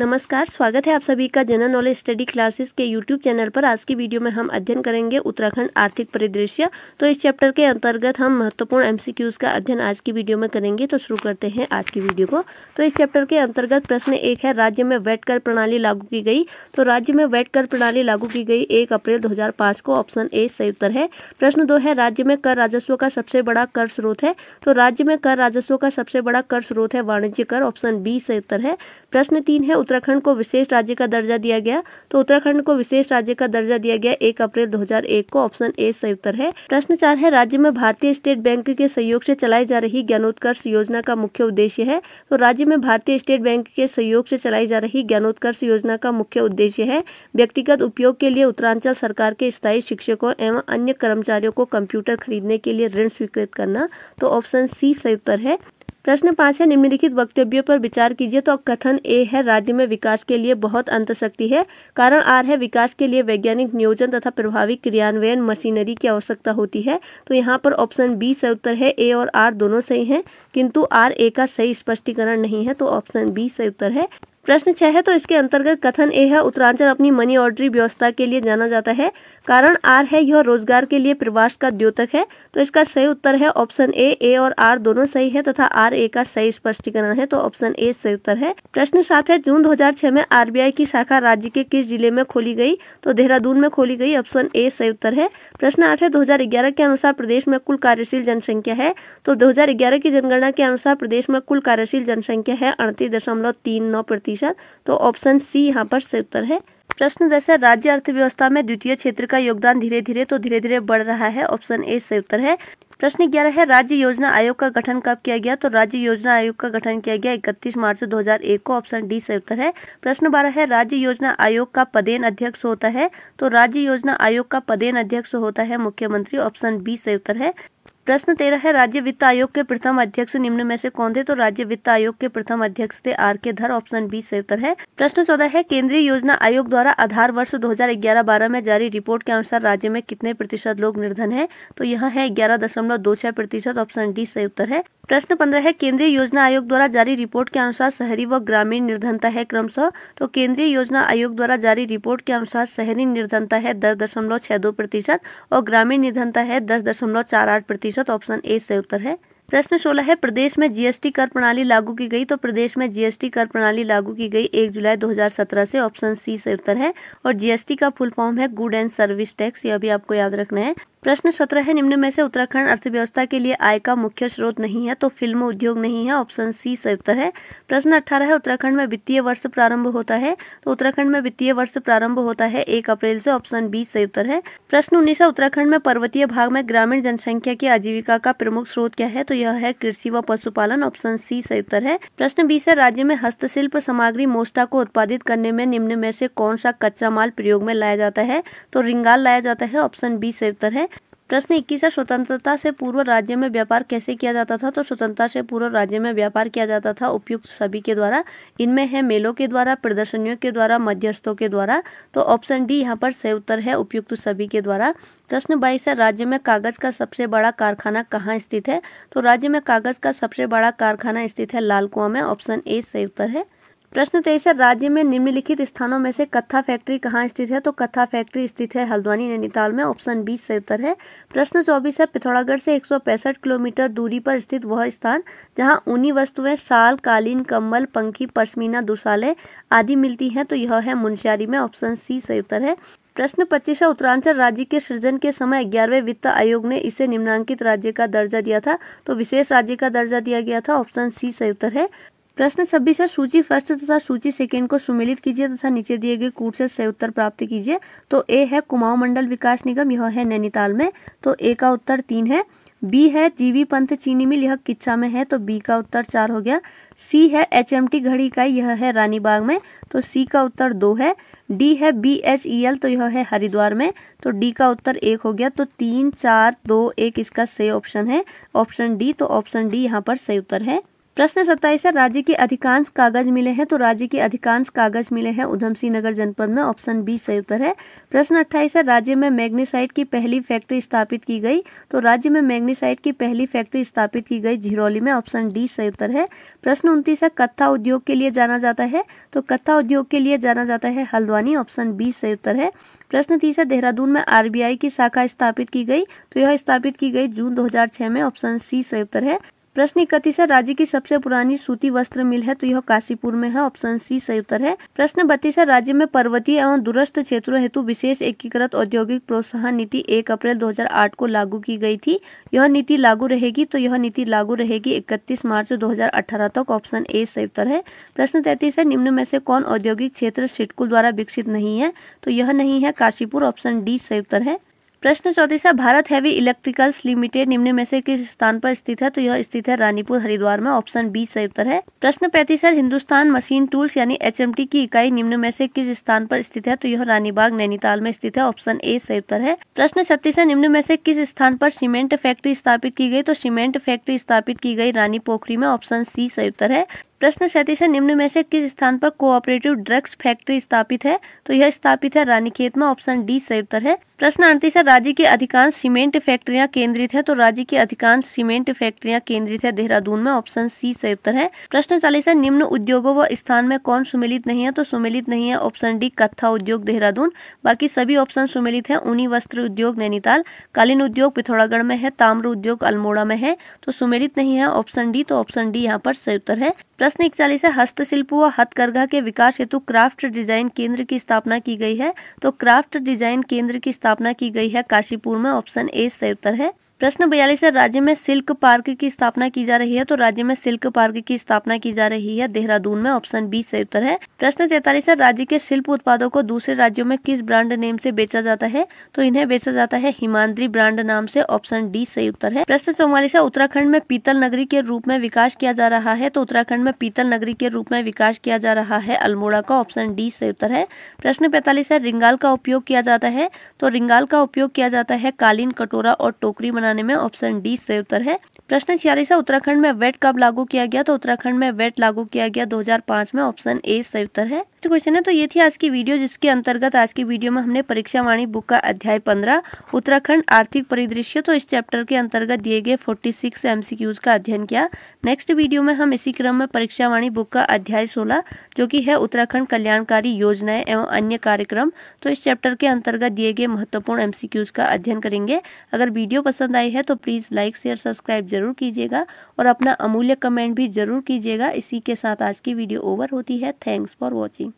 नमस्कार, स्वागत है आप सभी का जनरल नॉलेज स्टडी क्लासेस के यूट्यूब चैनल पर। आज की वीडियो में हम अध्ययन करेंगे उत्तराखंड आर्थिक परिदृश्य। तो इस चैप्टर के अंतर्गत हम महत्वपूर्ण एमसीक्यूज का अध्ययन आज की वीडियो में करेंगे। तो शुरू करते हैं आज की वीडियो को। तो इस चैप्टर के अंतर्गत प्रश्न एक है, राज्य में वैट कर प्रणाली लागू की गई। तो राज्य में वैट कर प्रणाली लागू की गई 1 अप्रैल 2005 को। ऑप्शन ए सही उत्तर है। प्रश्न दो है, राज्य में कर राजस्व का सबसे बड़ा कर स्रोत है। तो राज्य में कर राजस्व का सबसे बड़ा कर स्रोत है वाणिज्य कर। ऑप्शन बी सही उत्तर है। प्रश्न तीन है, उत्तराखंड को विशेष राज्य का दर्जा दिया गया। तो उत्तराखंड को विशेष राज्य का दर्जा दिया गया 1 अप्रैल 2001 को। ऑप्शन ए सही उत्तर है। प्रश्न चार है, राज्य में भारतीय स्टेट बैंक के सहयोग से चलाई जा रही ज्ञानोत्कर्ष योजना का मुख्य उद्देश्य है। तो राज्य में भारतीय स्टेट बैंक के सहयोग से चलाई जा रही ज्ञानोत्कर्ष योजना का मुख्य उद्देश्य है व्यक्तिगत उपयोग के लिए उत्तरांचल सरकार के स्थायी शिक्षकों एवं अन्य कर्मचारियों को कंप्यूटर खरीदने के लिए ऋण स्वीकृत करना। तो ऑप्शन सी सही उत्तर है। प्रश्न पाँच है, निम्नलिखित वक्तव्यों पर विचार कीजिए। तो कथन ए है, राज्य में विकास के लिए बहुत अंतशक्ति है। कारण आर है, विकास के लिए वैज्ञानिक नियोजन तथा प्रभावी क्रियान्वयन मशीनरी की आवश्यकता होती है। तो यहाँ पर ऑप्शन बी सही उत्तर है। ए और आर दोनों सही हैं, किंतु आर ए का सही स्पष्टीकरण नहीं है। तो ऑप्शन बी सही उत्तर है। प्रश्न छह है, तो इसके अंतर्गत कथन ए है, उत्तरांचल अपनी मनी ऑर्डर व्यवस्था के लिए जाना जाता है। कारण आर है, यह रोजगार के लिए प्रवास का द्योतक है। तो इसका सही उत्तर है ऑप्शन ए और आर दोनों सही है तथा आर ए का सही स्पष्टीकरण है। तो ऑप्शन ए सही उत्तर है। प्रश्न सात है, जून 2006 में RBI की शाखा राज्य के किस जिले में खोली गई। तो देहरादून में खोली गई। ऑप्शन ए सही उत्तर है। प्रश्न आठ है, 2011 के अनुसार प्रदेश में कुल कार्यशील जनसंख्या है। तो 2011 की जनगणना के अनुसार प्रदेश में कुल कार्यशील जनसंख्या है 38.39%। तो ऑप्शन सी यहाँ पर सही उत्तर है। प्रश्न 10 है, राज्य अर्थव्यवस्था में द्वितीय क्षेत्र का योगदान धीरे धीरे बढ़ रहा है। ऑप्शन ए सही उत्तर है। प्रश्न 11 है, राज्य योजना आयोग का गठन कब किया गया। तो राज्य योजना आयोग का गठन किया गया 31 मार्च 2001 को। ऑप्शन डी सही उत्तर है। प्रश्न 12 है, राज्य योजना आयोग का पदेन अध्यक्ष होता है। तो राज्य योजना आयोग का पदेन अध्यक्ष होता है मुख्यमंत्री। ऑप्शन बी सही उत्तर है। प्रश्न 13 है, राज्य वित्त आयोग के प्रथम अध्यक्ष निम्न में से कौन थे। तो राज्य वित्त आयोग के प्रथम अध्यक्ष थे R.K. धर। ऑप्शन बी सही उत्तर है। प्रश्न 14 है, केंद्रीय योजना आयोग द्वारा आधार वर्ष 2011-12 में जारी रिपोर्ट के अनुसार राज्य में कितने प्रतिशत लोग निर्धन हैं। तो यह है 11.26%। ऑप्शन डी सही उत्तर है। प्रश्न 15 है, केंद्रीय योजना आयोग द्वारा जारी रिपोर्ट के अनुसार शहरी व ग्रामीण निर्धनता है क्रमशः। तो केंद्रीय योजना आयोग द्वारा जारी रिपोर्ट के अनुसार शहरी निर्धनता है 10.62% और ग्रामीण निर्धनता है 10.48%। ऑप्शन ए सही उत्तर है। प्रश्न 16 है, प्रदेश में GST कर प्रणाली लागू की गई। तो प्रदेश में GST कर प्रणाली लागू की गई 1 जुलाई 2017 से। ऑप्शन सी सही उत्तर है। और GST का फुल फॉर्म है गुड एंड सर्विस टैक्स, यह भी आपको याद रखना है। प्रश्न 17 है, निम्न में से उत्तराखंड अर्थव्यवस्था के लिए आय का मुख्य स्रोत नहीं है। तो फिल्म उद्योग नहीं है। ऑप्शन सी सही उत्तर है। प्रश्न 18 है, उत्तराखंड में वित्तीय वर्ष प्रारंभ होता है। तो उत्तराखंड में वित्तीय वर्ष प्रारंभ होता है 1 अप्रैल से। ऑप्शन बी सही उत्तर है। प्रश्न 19 है, उत्तराखंड में पर्वतीय भाग में ग्रामीण जनसंख्या की आजीविका का प्रमुख स्रोत क्या है। तो यह है कृषि व पशुपालन। ऑप्शन सी सही उत्तर है। प्रश्न 20 है, राज्य में हस्तशिल्प सामग्री मोस्टा को उत्पादित करने में निम्न में से कौन सा कच्चा माल प्रयोग में लाया जाता है। तो रिंगाल लाया जाता है। ऑप्शन बी सही उत्तर है। प्रश्न 21 है, स्वतंत्रता से पूर्व राज्य में व्यापार कैसे किया जाता था। तो स्वतंत्रता से पूर्व राज्य में व्यापार किया जाता था उपयुक्त सभी के द्वारा। इनमें है मेलों के द्वारा, प्रदर्शनियों के द्वारा, मध्यस्थों के द्वारा। तो ऑप्शन डी यहाँ पर सही उत्तर है, उपयुक्त सभी के द्वारा। प्रश्न 22 है, राज्य में कागज का सबसे बड़ा कारखाना कहाँ स्थित है। तो राज्य में कागज का सबसे बड़ा कारखाना स्थित है लालकुआं में। ऑप्शन ए सही उत्तर है। प्रश्न 23 है, राज्य में निम्नलिखित स्थानों में से कत्था फैक्ट्री कहाँ स्थित है। तो कत्था फैक्ट्री स्थित है हल्द्वानी नैनीताल में। ऑप्शन बी सही उत्तर है। प्रश्न 24 है, पिथौरागढ़ से 165 किलोमीटर दूरी पर स्थित वह स्थान जहां ऊनी वस्तुएं शाल, कालीन, कंबल, पंखी, पश्मीना, दुशाले आदि मिलती हैं। तो यह है मुनस्यारी में। ऑप्शन सी सही उत्तर है। प्रश्न 25 है, उत्तरांचल राज्य के सृजन के समय 11वें वित्त आयोग ने इसे निम्नांकित राज्य का दर्जा दिया था। तो विशेष राज्य का दर्जा दिया गया था। ऑप्शन सी सही उत्तर है। प्रश्न 26 है, सूची फर्स्ट तथा सूची सेकंड को सुमेलित कीजिए तथा नीचे दिए गए कूट से सही उत्तर प्राप्त कीजिए। तो ए है कुमाऊं मंडल विकास निगम, यह है नैनीताल में। तो ए का उत्तर 3 है। बी है जीवी पंत चीनी मिल, यह किच्छा में है। तो बी का उत्तर 4 हो गया। सी है HMT घड़ी इकाई, यह है रानीबाग में। तो सी का उत्तर 2 है। डी है BHEL, तो यह है हरिद्वार में। तो डी का उत्तर 1 हो गया। तो 3, 4, 2, 1 इसका सही ऑप्शन है। Option D. तो ऑप्शन डी यहाँ पर सही उत्तर है। प्रश्न 27 है, राज्य के अधिकांश कागज मिले हैं, तो राज्य के अधिकांश कागज मिले हैं उधमसिंह नगर जनपद में, ऑप्शन बी सही उत्तर है। प्रश्न 28 है, राज्य में मैग्नीसाइट की पहली फैक्ट्री स्थापित की गई, तो राज्य में मैग्नीसाइट की पहली फैक्ट्री स्थापित की गई झिरौली में, ऑप्शन डी सही उत्तर है। प्रश्न 29 है, कत्था उद्योग के लिए जाना जाता है, तो कत्था उद्योग के लिए जाना जाता है हल्द्वानी, ऑप्शन बी सही उत्तर है। प्रश्न 30 है, देहरादून में RBI की शाखा स्थापित की गई, तो यह स्थापित की गई जून 2006 में, ऑप्शन सी सही उत्तर है। प्रश्न 31 है, राज्य की सबसे पुरानी सूती वस्त्र मिल है, तो यह काशीपुर में है, ऑप्शन सी सही उत्तर है। प्रश्न 32 है, राज्य में पर्वतीय एवं दूरस्थ क्षेत्रों हेतु विशेष एकीकृत औद्योगिक प्रोत्साहन नीति 1 अप्रैल 2008 को लागू की गई थी, यह नीति लागू रहेगी, तो यह नीति लागू रहेगी 31 मार्च 2018 तक, ऑप्शन ए सही उत्तर है। प्रश्न 33 है, निम्न में से कौन औद्योगिक क्षेत्र सिडकुल द्वारा विकसित नहीं है, तो यह नहीं है काशीपुर, ऑप्शन डी सही उत्तर है। प्रश्न 34, भारत हैवी इलेक्ट्रिकल्स लिमिटेड निम्न में से किस स्थान पर स्थित है, तो यह स्थित है रानीपुर हरिद्वार में, ऑप्शन बी सही उत्तर है। प्रश्न 35 है, हिंदुस्तान मशीन टूल्स यानी HMT की इकाई निम्न में से किस स्थान पर स्थित है, तो यह रानीबाग नैनीताल में स्थित है, ऑप्शन ए सही उत्तर है। प्रश्न 36 है, निम्न में से किस स्थान पर सीमेंट फैक्ट्री स्थापित की गई, तो सीमेंट फैक्ट्री स्थापित की गई रानी पोखरी में, ऑप्शन सी सही उत्तर है। प्रश्न 37 है, निम्न में से किस स्थान पर कोऑपरेटिव ड्रग्स फैक्ट्री स्थापित है, तो यह स्थापित है रानीखेत में, ऑप्शन डी सही उत्तर है। प्रश्न 38 है, राज्य की अधिकांश सीमेंट फैक्ट्रियां केंद्रित है, तो राज्य की अधिकांश सीमेंट फैक्ट्रियां केंद्रित है देहरादून में, ऑप्शन सी सही उत्तर है। प्रश्न 40 है, निम्न उद्योगों व स्थान में कौन सुमेलित नहीं है, तो सुमेलित नहीं है ऑप्शन डी कत्था उद्योग देहरादून, बाकी सभी ऑप्शन सुमेलित है। ऊनी वस्त्र उद्योग नैनीताल, कालीन उद्योग पिथौरागढ़ में है, ताम्र उद्योग अल्मोड़ा में है, तो सुमेलित नहीं है ऑप्शन डी, तो ऑप्शन डी यहाँ पर सही उत्तर है। प्रश्न 41 है, हस्तशिल्प व हथकरघा के विकास हेतु क्राफ्ट डिजाइन केंद्र की स्थापना की गई है, तो क्राफ्ट डिजाइन केंद्र की स्थापना की गई है काशीपुर में, ऑप्शन ए सही उत्तर है। प्रश्न 42 है, राज्य में सिल्क पार्क की स्थापना की जा रही है, तो राज्य में सिल्क पार्क की स्थापना की जा रही है देहरादून में, ऑप्शन बी सही उत्तर है। प्रश्न 43 है, राज्य के शिल्प उत्पादों को दूसरे राज्यों में किस ब्रांड नेम से बेचा जाता है, तो इन्हें बेचा जाता है हिमांद्री ब्रांड नाम से, ऑप्शन डी सही उत्तर है। प्रश्न 44 है, उत्तराखंड में पीतल नगरी के रूप में विकास किया जा रहा है, तो उत्तराखंड में पीतल नगरी के रूप में विकास किया जा रहा है अल्मोड़ा का, ऑप्शन डी सही उत्तर है। प्रश्न 45 है, रिंगाल का उपयोग किया जाता है, तो रिंगाल का उपयोग किया जाता है कालीन कटोरा और टोकरी में, ऑप्शन डी सही उत्तर है। प्रश्न 46 है, उत्तराखंड में वेट कब लागू किया गया, तो उत्तराखंड में वेट लागू किया गया 2005 में, ऑप्शन ए सही उत्तर है। तो क्वेश्चन है, तो ये थी आज की वीडियो, जिसके अंतर्गत आज की वीडियो में हमने परीक्षा वाणी बुक का अध्याय 15 उत्तराखंड आर्थिक परिदृश्य, तो इस चैप्टर के अंतर्गत दिए गए 46 MCQs का अध्ययन किया। नेक्स्ट वीडियो में हम इसी क्रम में परीक्षा वाणी बुक का अध्याय 16 जो की है उत्तराखंड कल्याणकारी योजनाएं एवं अन्य कार्यक्रम, तो इस चैप्टर के अंतर्गत दिए गए महत्वपूर्ण MCQs का अध्ययन करेंगे। अगर वीडियो पसंद आई है तो प्लीज लाइक शेयर सब्सक्राइब जरूर कीजिएगा और अपना अमूल्य कमेंट भी जरूर कीजिएगा। इसी के साथ आज की वीडियो ओवर होती है। Thanks for watching.